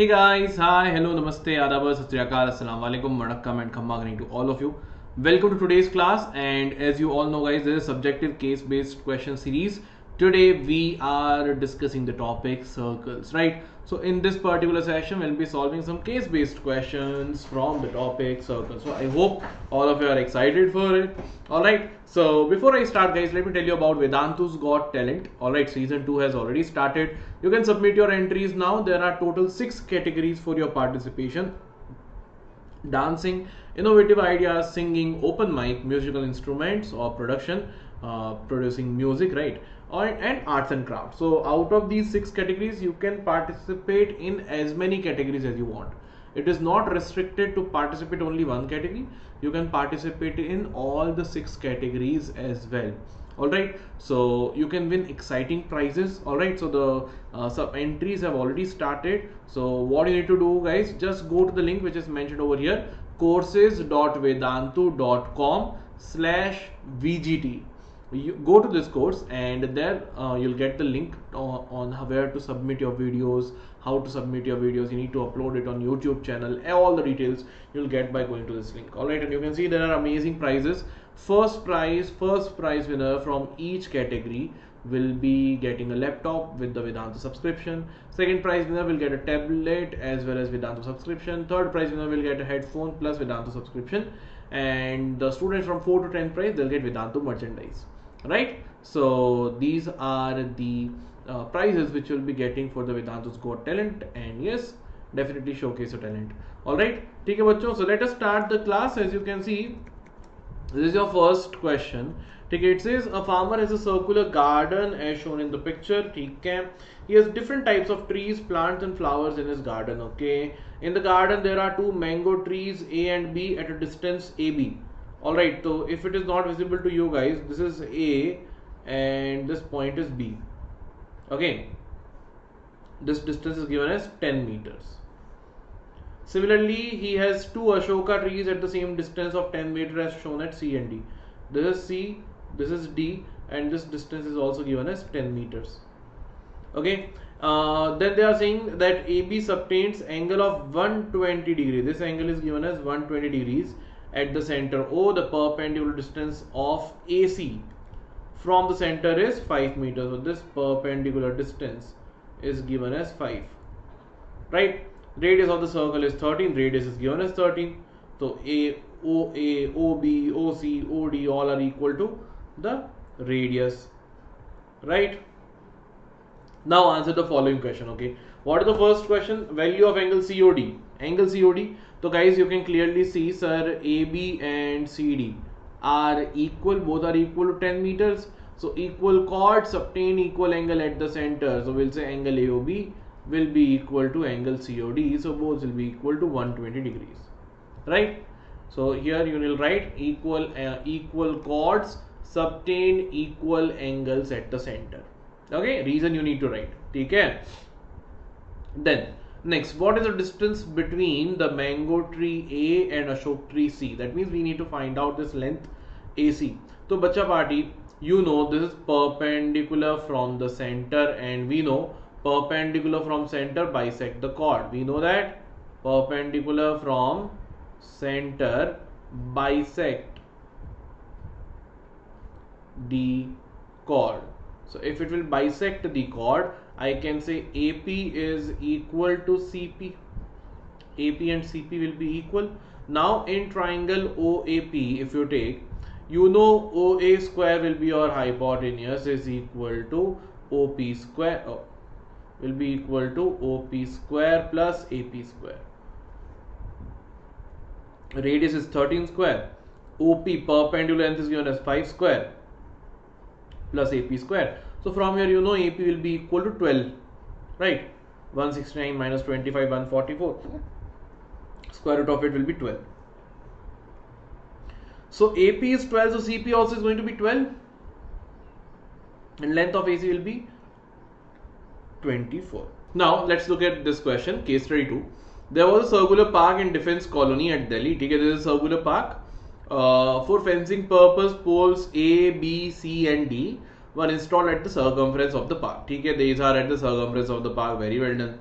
Hey guys, hi, hello, namaste, adabas, sat shri akal, assalamu alaikum, vanakkam and khamma ganesh to all of you. Welcome to today's class, and as you all know guys, this is a subjective case based question series. Today we are discussing the topic circles, right? So in this particular session we'll be solving some case based questions from the topic circles. So I hope all of you are excited for it. All right, so before I start guys, let me tell you about Vedantu's Got Talent. All right, season 2 has already started. You can submit your entries now. There are total 6 categories for your participation: dancing, innovative ideas, singing, open mic, musical instruments or production, producing music, right? And arts and crafts. So out of these 6 categories you can participate in as many categories as you want. It is not restricted to participate only one category. You can participate in all the 6 categories as well. All right, so you can win exciting prizes. All right, so the sub entries have already started. So what you need to do guys, just go to the link which is mentioned over here, courses.vedantu.com/vgt. You go to this course and there you'll get the link on where to submit your videos, how to submit your videos, you need to upload it on YouTube channel, all the details you'll get by going to this link. All right, and you can see there are amazing prizes. First prize winner from each category will be getting a laptop with the Vedantu subscription. Second prize winner will get a tablet as well as Vedantu subscription. Third prize winner will get a headphone plus Vedantu subscription, and the students from 4 to 10 prize, they'll get Vedantu merchandise. Right, so these are the prizes which you'll be getting for the Vedantu's Got Talent, and yes, definitely showcase your talent. All right, theek hai bachcho, so let us start the class. As you can see, this is your first question. It says a farmer has a circular garden as shown in the picture. He has different types of trees, plants and flowers in his garden. Okay, in the garden there are 2 mango trees A and B at a distance AB. All right, so if it is not visible to you guys, this is A and this point is B. Okay, this distance is given as 10 meters. Similarly, he has 2 Ashoka trees at the same distance of 10 meters as shown at C and D. This is C, this is D, and this distance is also given as 10 meters. Okay, then they are saying that AB subtends angle of 120 degrees. This angle is given as 120 degrees. At the center O, the perpendicular distance of AC from the center is 5 meters. So this perpendicular distance is given as 5. Right? Radius of the circle is 13. Radius is given as 13. So A, OB, OC, OD all are equal to the radius. Right? Now answer the following question. Okay. What is the first question? Value of angle COD. Angle COD. So guys, you can clearly see, sir, AB and CD are equal, both are equal to 10 meters. So equal chords obtain equal angle at the center. So we'll say angle AOB will be equal to angle COD. So both will be equal to 120 degrees, right? So here you will write equal chords obtain equal angles at the center. Okay, reason you need to write. Okay. Then. Next, what is the distance between the mango tree A and Ashok tree C? That means we need to find out this length AC. So, bacha party, you know this is perpendicular from the center, and we know perpendicular from center bisect the chord. We know that perpendicular from center bisect the chord. So, if it will bisect the chord, I can say AP is equal to CP. AP and CP will be equal. Now in triangle OAP, if you take, you know OA square will be your hypotenuse, is equal to OP square, will be equal to OP square plus AP square. Radius is 13 square. OP perpendicular length is given as 5 square plus AP square. So from here you know AP will be equal to 12, right? 169 minus 25, 144. Square root of it will be 12. So AP is 12, so CP also is going to be 12. And length of AC will be 24. Now let's look at this question, case study 2. There was a circular park in Defence colony at Delhi. Okay, there is a circular park. For fencing purpose, poles A, B, C and D were installed at the circumference of the park. Okay, these are at the circumference of the park. Very well done.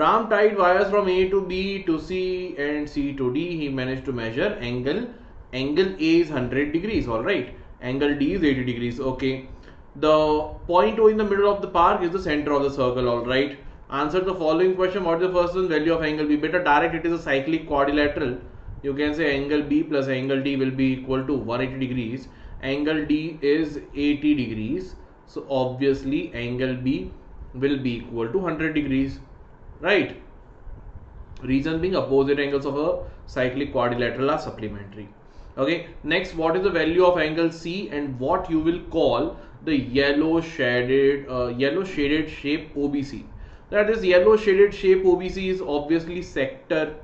Ram tied wires from A to B to C and C to D. He managed to measure angle. Angle A is 100 degrees, alright. Angle D is 80 degrees, okay. The point O in the middle of the park is the center of the circle, alright. Answer the following question. What is the first value of angle B? Better direct it is a cyclic quadrilateral. You can say angle B plus angle D will be equal to 180 degrees. Angle D is 80 degrees. So obviously angle B will be equal to 100 degrees. Right. Reason being opposite angles of a cyclic quadrilateral are supplementary. Okay. Next, what is the value of angle C and what you will call the yellow shaded shape OBC? That is, yellow shaded shape OBC is obviously sector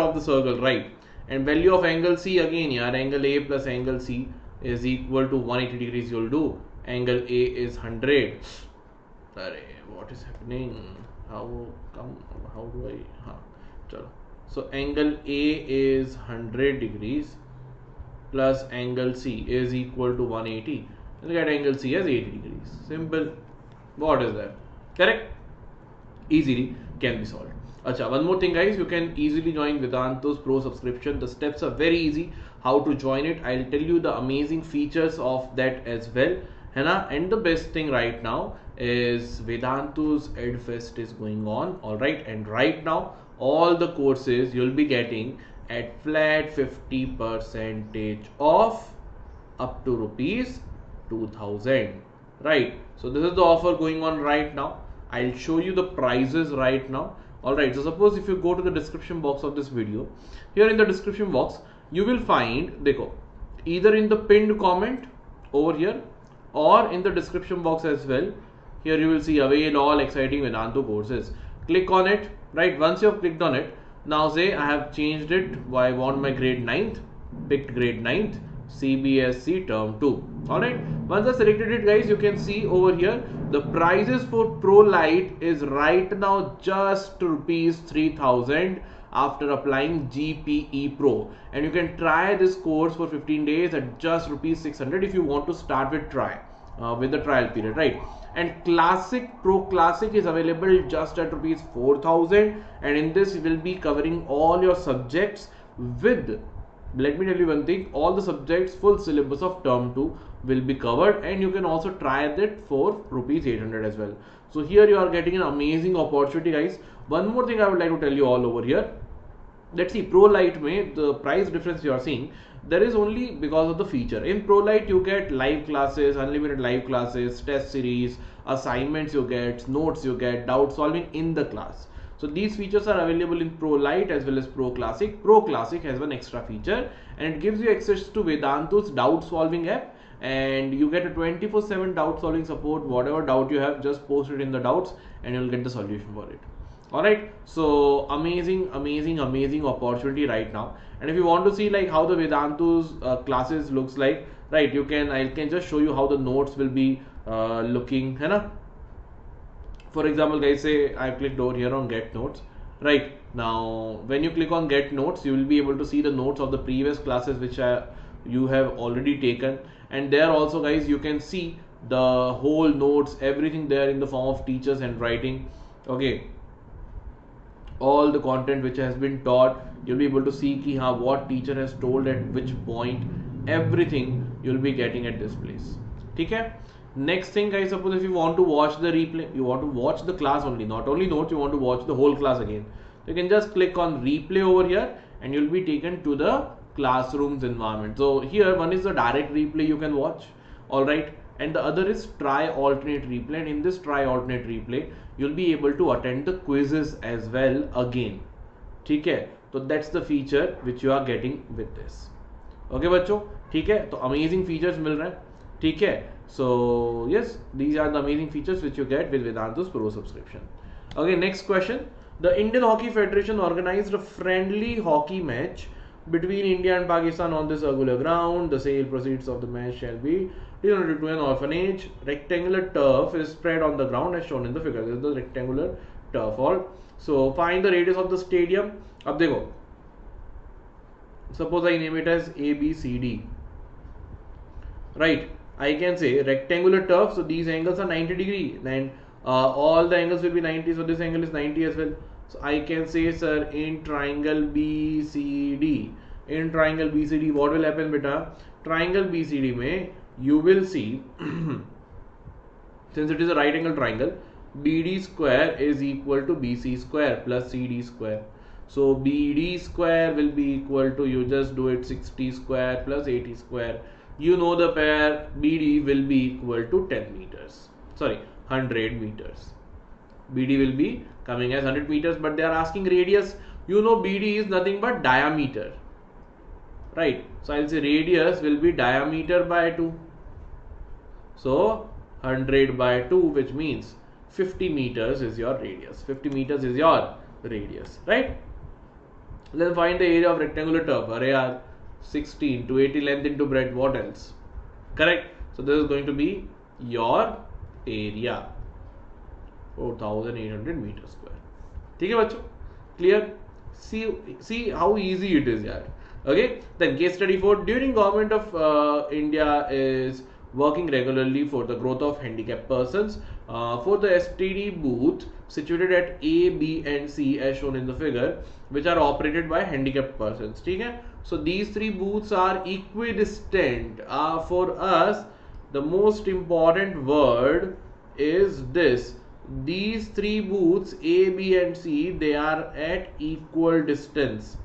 of the circle, right? And value of angle C again, yaar, angle A plus angle C is equal to 180 degrees. You'll do angle A is 100. Array, what is happening? How do I? Chalo. So angle A is 100 degrees plus angle C is equal to 180. Look at angle C as 80 degrees. Simple. What is that? Correct? Easily can be solved. Achha, one more thing guys, you can easily join Vedantu's Pro subscription. The steps are very easy. How to join it? I'll tell you the amazing features of that as well. And the best thing right now is Vedantu's EdFest is going on, alright, and right now all the courses you'll be getting at flat 50% off up to ₹2,000, right? So this is the offer going on right now. I'll show you the prices right now. Alright, so suppose if you go to the description box of this video, here in the description box you will find, dekho, either in the pinned comment over here or in the description box as well. Here you will see avail all exciting Vedantu courses. Click on it, right? Once you have clicked on it, now say I have changed it. I want my grade 9th, picked grade 9th, CBSE term 2. Alright, once I selected it guys, you can see over here the prices for Pro Lite is right now just ₹3,000 after applying GPE Pro, and you can try this course for 15 days at just ₹600 if you want to start with the trial period, right? And Classic Pro Classic is available just at ₹4,000, and in this you will be covering all your subjects with, let me tell you one thing, all the subjects, full syllabus of term 2 will be covered, and you can also try that for ₹800 as well. So here you are getting an amazing opportunity guys. One more thing I would like to tell you all over here. Let's see, Pro Lite mein, the price difference you are seeing, there is only because of the feature. In Pro Lite you get live classes, unlimited live classes, test series, assignments you get, notes you get, doubt solving in the class. So these features are available in Pro Lite as well as Pro Classic. Pro Classic has one extra feature and it gives you access to Vedantu's doubt solving app, and you get a 24/7 doubt solving support. Whatever doubt you have, just post it in the doubts and you'll get the solution for it. Alright, so amazing opportunity right now. And if you want to see like how the Vedantu's classes looks like, right, you can, I can just show you how the notes will be looking, hai na? For example guys, say I clicked over here on get notes. Right, now when you click on get notes, you will be able to see the notes of the previous classes which you have already taken, and there also guys you can see the whole notes, everything there in the form of teachers and writing. Okay, all the content which has been taught, you'll be able to see ki, ha, what teacher has told at which point, everything you'll be getting at this place. Okay? Next thing guys, suppose if you want to watch the replay, you want to watch the class only, not only notes, you want to watch the whole class again, you can just click on replay over here and you'll be taken to the classroom's environment. So here one is the direct replay you can watch, alright, and the other is try alternate replay, and in this try alternate replay you'll be able to attend the quizzes as well again. Okay, so that's the feature which you are getting with this. Okay bachcho, okay, so amazing features mil rahe hain. Okay, so yes, these are the amazing features which you get with Vedantu's Pro subscription. Okay, next question. The Indian Hockey Federation organized a friendly hockey match between India and Pakistan on this regular ground. The sale proceeds of the match shall be donated to an orphanage. Rectangular turf is spread on the ground as shown in the figure. This is the rectangular turf. All so find the radius of the stadium. Ab dekho, suppose I name it as ABCD, right? I can say rectangular turf, so these angles are 90 degree, and all the angles will be 90, so this angle is 90 as well. So I can say, sir, in triangle BCD, what will happen, beta? Triangle BCD में you will see since it is a right angle triangle, BD square is equal to BC square plus CD square. So BD square will be equal to, you just do it, 60 square plus 80 square. You know the pair BD will be equal to 10 meters. Sorry, 100 meters. BD will be coming as 100 meters, but they are asking radius. You know BD is nothing but diameter, right? So I'll say radius will be diameter by 2. So 100 by 2, which means 50 meters is your radius. 50 meters is your radius, right? Then find the area of rectangular turf. Array are 16 to 80 length into breadth. What else? Correct. So this is going to be your area, 4800 meter square. Okay, bachcho? Clear? See how easy it is, yaar. Okay. Then case study 4. During Government of India is working regularly for the growth of handicapped persons. For the STD booth situated at A, B and C as shown in the figure, which are operated by handicapped persons. Okay? So these three booths are equidistant. For us, the most important word is this. These three booths A, B and C, they are at equal distance.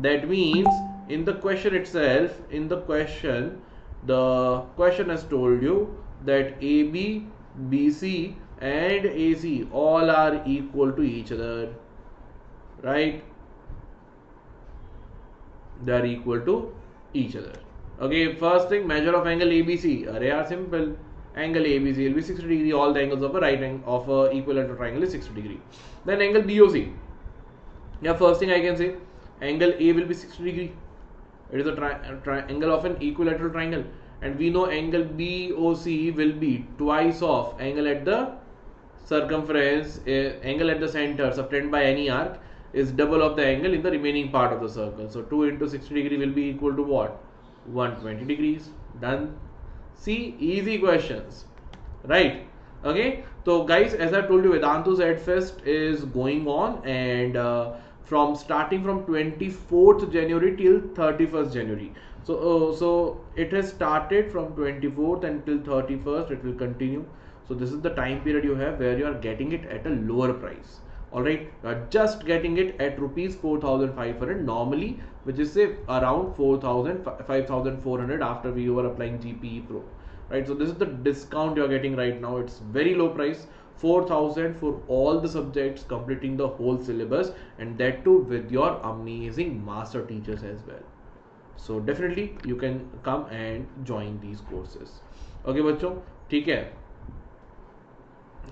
That means in the question itself, in the question, the question has told you that AB, BC and AC all are equal to each other, right? They are equal to each other. Okay, first thing, measure of angle ABC. Array are simple. Angle ABC will be 60 degree. All the angles of a right angle of a equilateral triangle is 60 degree. Then angle BOC. Yeah, first thing I can say, angle A will be 60 degree. It is a triangle of an equilateral triangle, and we know angle BOC will be twice of angle at the circumference, angle at the center subtended by any arc is double of the angle in the remaining part of the circle. So 2 into 60 degree will be equal to what? 120 degrees. Done. See, easy questions, right? Okay, so guys, as I told you, Vedantu's Ed Fest is going on, and starting from 24th January till 31st January. So it has started from 24th until 31st. It will continue. So this is the time period you have where you are getting it at a lower price. All right, you are just getting it at ₹4,500 normally, which is say around 5,400 after we were applying GPE Pro, right? So this is the discount you are getting right now. It's very low price. 4,000 for all the subjects, completing the whole syllabus, and that too with your amazing master teachers as well. So definitely you can come and join these courses. Okay, bachcho, theek hai.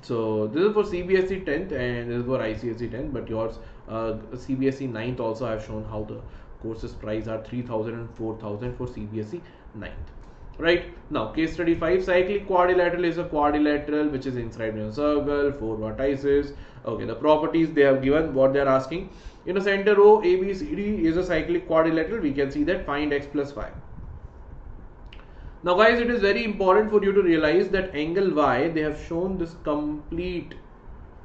So this is for CBSE 10th and this is for ICSE 10th, but yours CBSE 9th also I have shown how the courses price are 3,000 and 4,000 for CBSE 9th. Right, now case study 5. Cyclic quadrilateral is a quadrilateral which is inside a circle, 4 vertices. Okay, the properties they have given, what they are asking. In a center O, ABCD is a cyclic quadrilateral. We can see that. Find x plus y. Now guys, it is very important for you to realize that angle y, they have shown this complete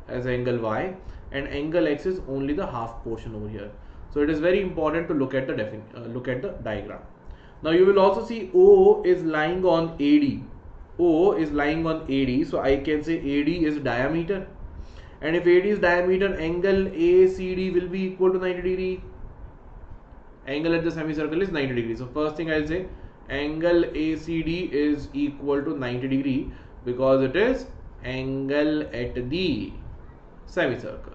as angle y, and angle x is only the half portion over here. So it is very important to look at the diagram. Now you will also see O is lying on AD. O is lying on AD. So I can say AD is diameter. And if AD is diameter, angle ACD will be equal to 90 degree. Angle at the semicircle is 90 degree. So first thing I'll say, angle ACD is equal to 90 degree because it is angle at the semicircle.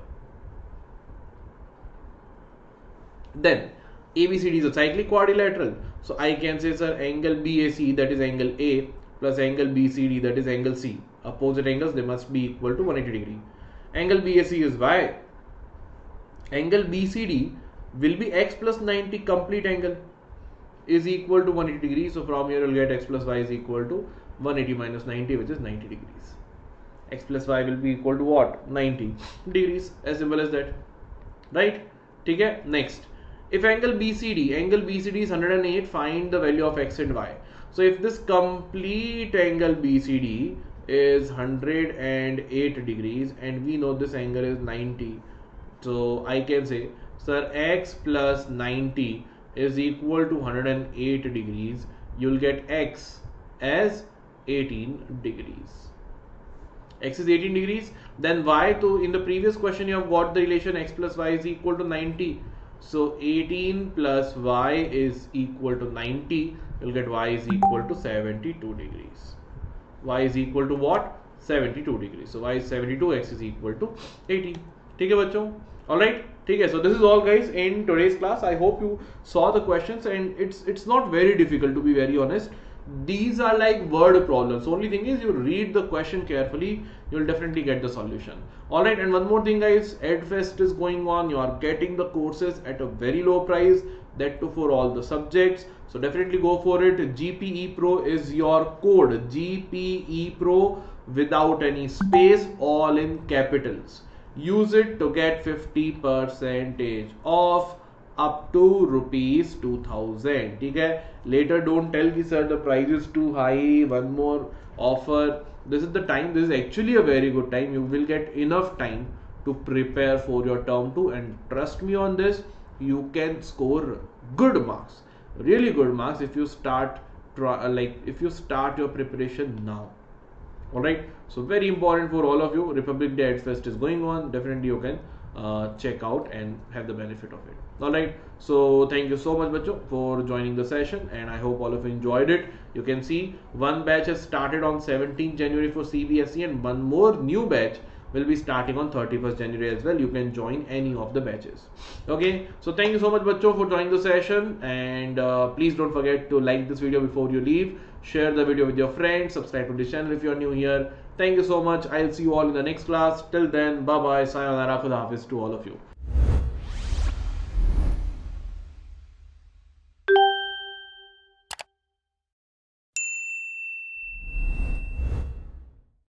Then ABCD is a cyclic quadrilateral. So I can say, sir, angle BAC, that is angle A, plus angle BCD, that is angle C. Opposite angles, they must be equal to 180 degree. Angle BAC is Y. Angle BCD will be X plus 90, complete angle is equal to 180 degree. So from here you will get X plus Y is equal to 180 minus 90, which is 90 degrees. X plus Y will be equal to what? 90 degrees. As simple as that. Right? Okay? Next. If angle BCD is 108, find the value of x and y. So if this complete angle BCD is 108 degrees and we know this angle is 90. So I can say, sir, x plus 90 is equal to 108 degrees. You'll get x as 18 degrees. X is 18 degrees. Then y, to in the previous question you have got the relation x plus y is equal to 90. So 18 plus y is equal to 90. You'll get y is equal to 72 degrees. Y is equal to what? 72 degrees. So y is 72, x is equal to 18. Okay, bachcho? All right. Okay, so this is all, guys, in today's class. I hope you saw the questions, and it's not very difficult, to be very honest. These are like word problems. Only thing is, you read the question carefully, you'll definitely get the solution. All right, and one more thing, guys, EdFest is going on. You are getting the courses at a very low price, that too for all the subjects. So definitely go for it. GPE Pro is your code. GPE Pro without any space, all in capitals. Use it to get 50% off up to ₹2,000. Okay? Later, don't tell me, sir, the price is too high. One more offer. This is the time. This is actually a very good time. You will get enough time to prepare for your term 2, and trust me on this, you can score good marks, really good marks, if you start your preparation now. All right, so very important for all of you. Republic Day EdFest is going on. Definitely you can check out and have the benefit of it. All right, so thank you so much, bachcho, for joining the session, and I hope all of you enjoyed it. You can see one batch has started on 17th January for CBSE, and one more new batch will be starting on 31st January as well. You can join any of the batches. Okay, so thank you so much, bachcho, for joining the session, and please don't forget to like this video before you leave. Share the video with your friends. Subscribe to this channel if you are new here. Thank you so much. I'll see you all in the next class. Till then, bye bye. Sayonara. Khuda hafiz to all of you.